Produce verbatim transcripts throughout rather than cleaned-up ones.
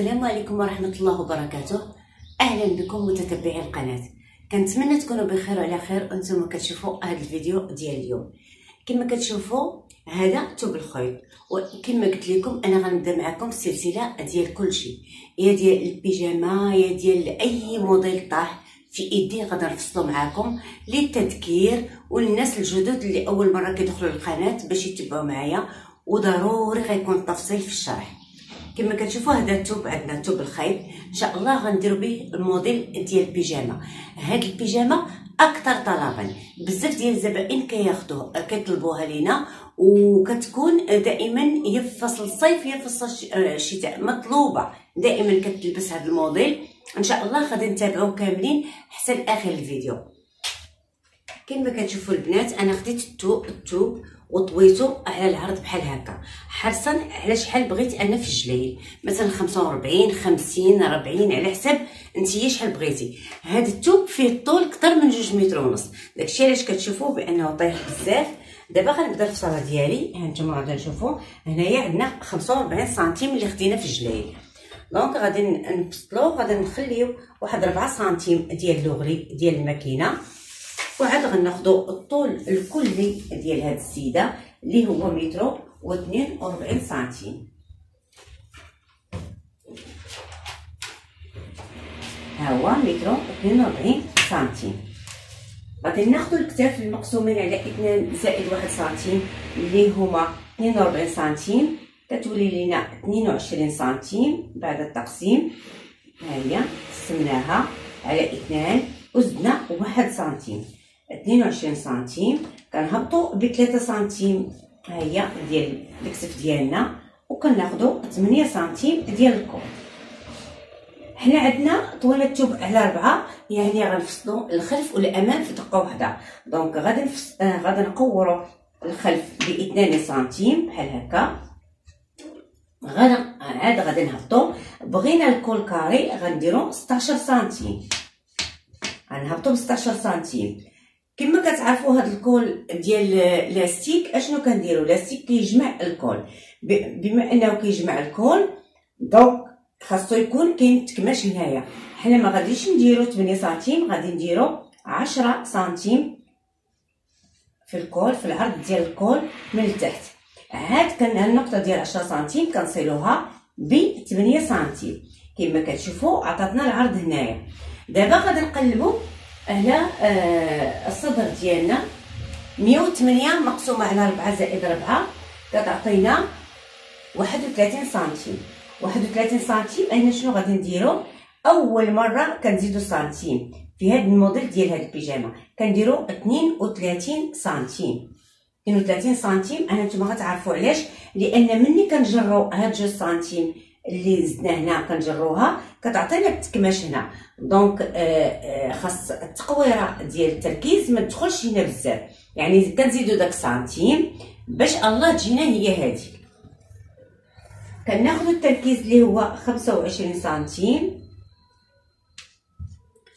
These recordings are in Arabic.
السلام عليكم ورحمه الله وبركاته. اهلا بكم متتبعي القناه، كنتمنى تكونوا بخير وعلى خير وانتم كتشوفوا هذا الفيديو ديال اليوم. كما كتشوفوا هذا ثوب الخيط، وكما قلت لكم انا غنبدا معكم سلسله ديال كلشي، يا ديال البيجاما يا ديال اي موديل طاح في ايدي غنرفصلو معاكم للتذكير والناس الجدد اللي اول مره كيدخلوا للقناه باش يتبعوا معايا، وضروري غيكون التفصيل في الشرح. كما كتشوفوا هذا الثوب، عندنا الثوب الخيط ان شاء الله غنديروا به الموديل ديال البيجاما. هاد البيجاما اكثر طلبا، بزاف ديال الزبائن كياخذوه كيطلبوها لينا، وكتكون دائما هي في فصل الصيف هي في فصل الشتاء مطلوبه، دائما كتلبس هذا الموديل. ان شاء الله غادي نتابعوه كاملين حتى لاخر الفيديو. كما كتشوفوا البنات، انا خديت الثوب الثوب وطويته على العرض بحال هكا، حرصا على شحال بغيت انا في الجلايل، مثلا خمسة وأربعين خمسين أربعين على حسب نتيا شحال بغيتي. هذا الثوب فيه الطول اكثر من جوج متر ونص، داكشي علاش كتشوفوه بانه طايح بزاف. دابا غنبدا الفصاله ديالي، ها نتوما غادي نشوفوا. هنايا عندنا خمسة وأربعين سنتيم اللي خدينا في الجلايل، دونك غادي نفصلوه، غادي نخليو واحد أربعة سنتيم ديال لوغري ديال الماكينه، وعاد غناخدو الطول الكلي ديال هاد السيده اللي هو متر واثنين وأربعين سنتيم. ها هو متر واثنين وأربعين سنتيم. غادي ناخدو الكتاف المقسومين على اثنين زائد واحد سنتيم اللي هما اثنين وأربعين سنتيم، كتولي لينا اثنين وعشرين سنتيم بعد التقسيم. ها هي قسمناها على اثنين وزدنا واحد سنتيم، اثنين وعشرين سنتيم. كنهبطوا ب ثلاثة سنتيم ها هي ديال الكتف ديالنا، وكناخذوا ثمانية سنتيم ديال الكم. حنا عندنا طوال الثوب على أربعة، يعني غنفصلوا الخلف والامام في دقه واحده، دونك غادي نفص... غادي نقوروا الخلف ب اثنين سنتيم بحال هكا، غادي عاد غادي نهبطوا. بغينا الكول كاري غنديروا ستة عشر سنتيم، غنهبطوا ب ستة عشر سنتيم. كما كتعرفوا هذا الكول ديال لاستيك، اشنو كنديروا؟ لاستيك كيجمع الكول، بما انه كيجمع الكول دونك خاصو يكون كيتكماش هنايا. حنا ما غاديش نديروا ثمانية سنتيم، غادي نديروا عشرة سنتيم في الكول، في العرض ديال الكول من التحت. عاد كان النقطه ديال عشرة سنتيم كنصيلوها ب ثمانية سنتيم. كما كتشوفوا عطاتنا العرض هنايا. دابا غادي نقلبوا هنا الصدر ديالنا، مية وثمانية مقسومه على أربعة زائد أربعة كتعطينا واحد وثلاثين سنتيم. واحد وثلاثين سنتيم انا شنو غادي نديرو؟ اول مره كنزيدو سنتيم في هذا الموديل ديال هاد البيجاما، كنديرو اثنين وثلاثين سنتيم. اثنين وثلاثين سنتيم انا نتوما غتعرفوا علاش، لان ملي كنجرو هاد جوج سنتيم اللي زدنا هنا كنجروها كتعطينا التكماش هنا، دونك خاص التقويره ديال التركيز ما تدخلش هنا بزاف، يعني كنزيدو داك سنتيم باش الله تجينا هي هذيك. كناخذو التركيز اللي هو خمسة وعشرين سنتيم،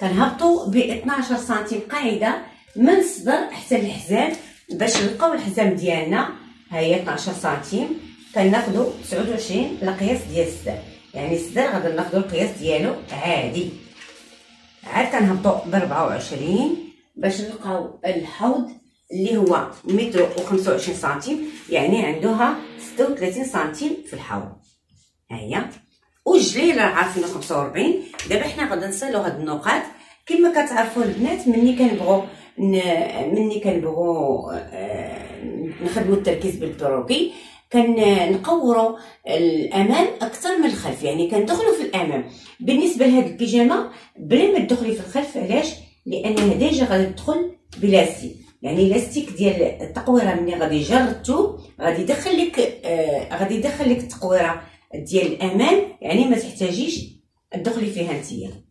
كنهبطو ب اثناعش سنتيم قاعده من الصدر حتى الحزام باش نلقاو الحزام ديالنا. ها هي اثناعش سنتيم، كناخذو تسعة وعشرين القياس ديال السدر، يعني السدر غادي ناخذو القياس ديالو عادي. عاد كنهبطو ب أربعة وعشرين باش نلقاو الحوض اللي هو متر وخمسة وعشرين سنتيم، يعني عندها ستة وثلاثين سنتيم في الحوض. ها هي والجليله عارفينو خمسة وأربعين. دابا حنا غادي نصيلو هاد النقاط. كما كتعرفوا البنات، ملي كنبغوا ملي كنبغوا نخدمو التركيز بالبروكي كنقوروا الامام اكثر من الخلف، يعني كندخلوا في الامام. بالنسبه لهاد البيجاما بلا ما تدخلي في الخلف، علاش؟ لانها ديجا غادي تدخل بلاستيك، يعني لاستيك ديال التقويره ملي غادي يجر الثوب غادي يدخل لك آه غادي يدخل لك التقويره ديال الامام، يعني ما تحتاجيش تدخلي فيها نتيا.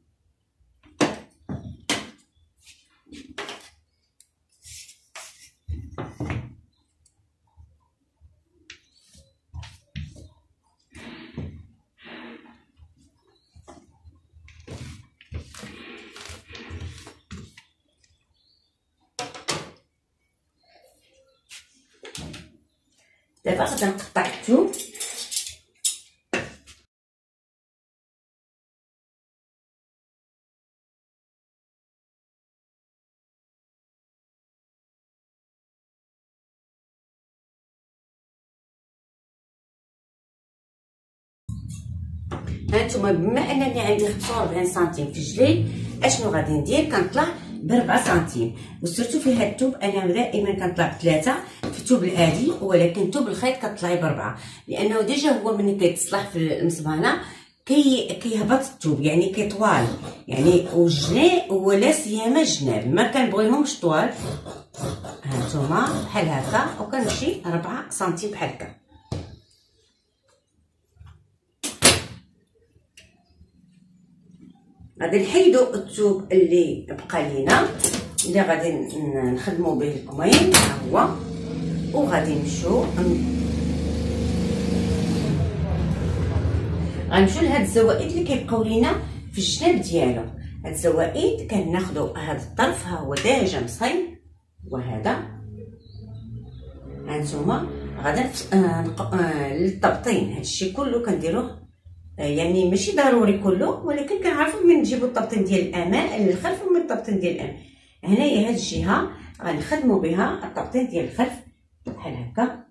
دابا غادي نقطع الثوب. هانتوما بما انني عندي خمسة وأربعين سنتيم في الجليد اشنو غادي ندير؟ كنطلع بربعة سنتيم. وسيرتو في هاد الثوب انا دائما كنطلع بثلاثه في الثوب العادي، ولكن ثوب الخيط كطلعي بربعه، لانه ديجا هو ملي كيتصلح في المصبانه كي كيهبط الثوب، يعني كيطوال، يعني والجناب ولا سيما الجناب ما كنبغيهمش طوال. هانتوما بحال هكا وكنمشي ربعة سنتيم بحال هكا. غادي نحيدو الثوب اللي بقى لينا اللي غادي نخدمو به الكمين هو، وغادي نمشيو غنمشيو لهاد الزوائد اللي كيبقاو لينا في الجناب ديالو. هاد الزوائد كناخدو هاد الطرف ها هو ديجا مصايب، وهذا هانتوما غادي للتبطين. هادشي كله كنديروه، يعني ماشي ضروري كله، ولكن كنعرفو من نجيبو الطبطين ديال الامام للخلف ومن الطبطين ديال الامام. هنايا هاد الجهه غنخدمو بها الطبطين ديال الخلف بحال هكا،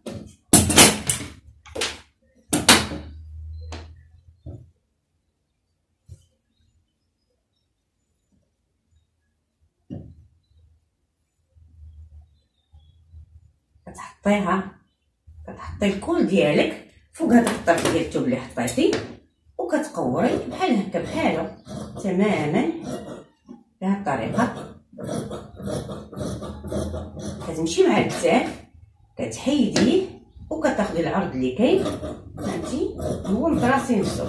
كتحطيها كتحطي الكول ديالك فوق هاد الطرف ديال الثوب اللي حطيتي، وكتقوري بحال هكا بحالو تماما بهاد الطريقه. كتمشي مع الكتاف كتحيديه وكتاخدي العرض اللي كاين، فهمتي؟ هو مطراسي نفسو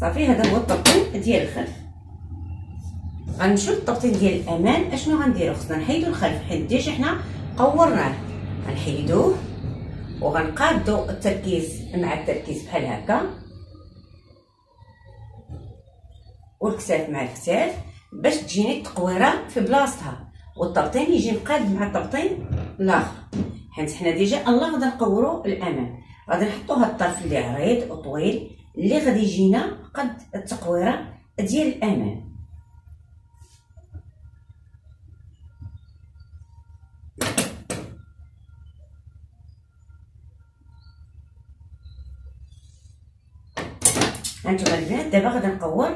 صافي. هذا هو التبطين ديال الخلف. غنمشيو للتبطين ديال الامام. اشنو غنديرو؟ خصنا نحيدو الخلف حيت ديجا حنا قورناه، غنحيدوه وغنقادو التركيز مع التركيز بحال هكا، والكتاف مع الكتاف باش تجيني التقويره في بلاصتها، والتبطين يجي مقاد مع التبطين الاخر، حيت حنا ديجا الله غادي نقورو الامام. غادي نحطو هاد الطرف اللي عريض وطويل اللي غادي يجينا قد التقويره ديال الامام. هانتوما البنات دابا غادي نقور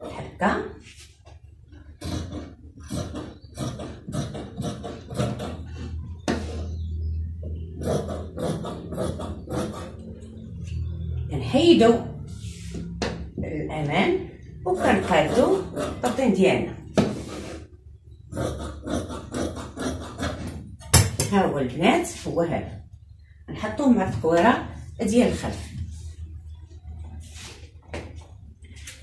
بحال هكا، كنحيدو الامام وكنقادو الطبطين ديالنا. ها هو البنات، هو هذا نحطوه مع التقويره ديال الخلف.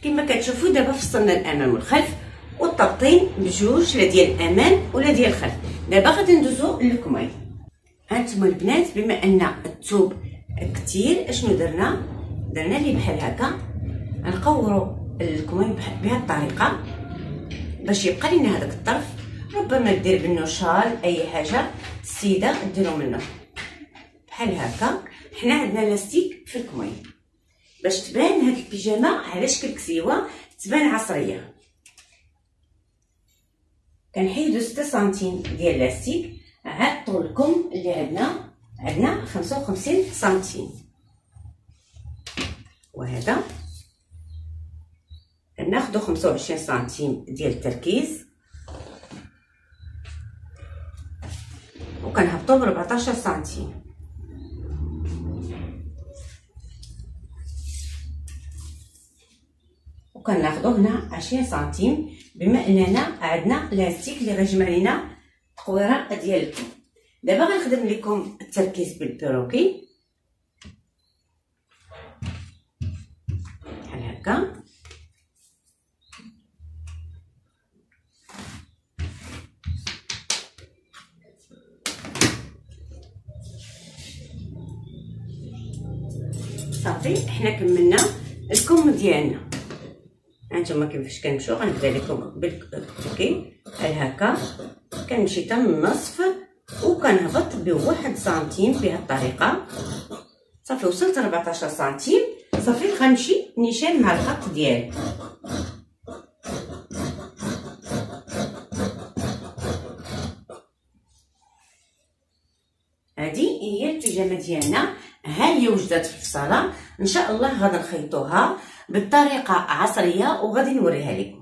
كما كتشوفوا دابا فصلنا الامام والخلف والتبطين بجوج، لا ديال الامام ولا ديال الخلف. دابا غادي ندوزو للكمين. هانتوما البنات بما ان الثوب كثير اشنو درنا؟ درنا ليه بحال هكا، غنقوروا الكمين بهذه الطريقه باش يبقى لنا هذاك الطرف. ربما دير منه شال اي حاجه السيده ديروا منه بحال هكا. حنا عندنا لاستيك في الكمين باش تبان هاد البيجامه على شكل كسيوه، تبان عصريه. كنحيدو ستة سنتيم ديال لاستيك عاد طولكم اللي عندنا، عندنا خمسة وخمسين سنتيم، وهذا ناخدو خمسة وعشرين سنتيم ديال التركيز وكنهبطو ب أربعطاش سنتيم. كناخدو هنا عشرين سنتيم بما اننا عندنا لاستيك اللي غيجمع لينا التقويره ديالكم. دابا غنخدم لكم التركيز بالبيروكي بحال هكا. صافي حنا كملنا الكم ديالنا. هانتوما كيفاش كنمشيو، غنبدا لكم بالكوكي بحال هكا. كنمشي حتى للنصف وكنهبط بواحد سنتيم بهذه الطريقه. صافي وصلت أربعطاش سنتيم. صافي غنمشي نيشان مع الخط ديالي. هذه هي الترجمه ديالنا، ها هي وجدات في الصاله. ان شاء الله غادي نخيطوها بطريقه عصريه وغادي نوريها لكم.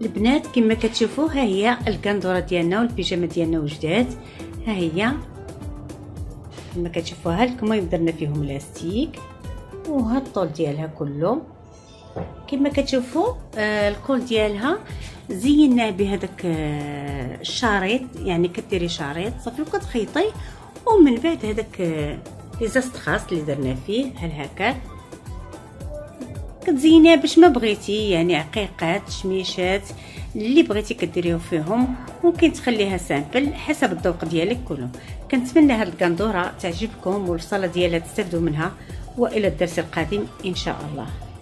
البنات كما كتشوفوا ها هي الكندوره ديالنا والبيجامه ديالنا وجدات، ها هي كما كتشوفوها الكمام درنا فيهم لاستيك وها الطول ديالها كله. كما كتشوفوا آه الكول ديالها زيناه بهذاك آه الشريط، يعني كديري شريط صافي وكتخيطي، ومن بعد هذاك آه لي زاستخاص اللي درنا فيه بحال هكا كتزيناه باش ما بغيتي، يعني عقيقات شميشات اللي بغيتي كديريو فيهم، ممكن تخليها سامبل حسب الذوق ديالك كله. كنتمنى هاد الكندوره تعجبكم والصاله ديالها تستافدوا منها، والى الدرس القادم ان شاء الله.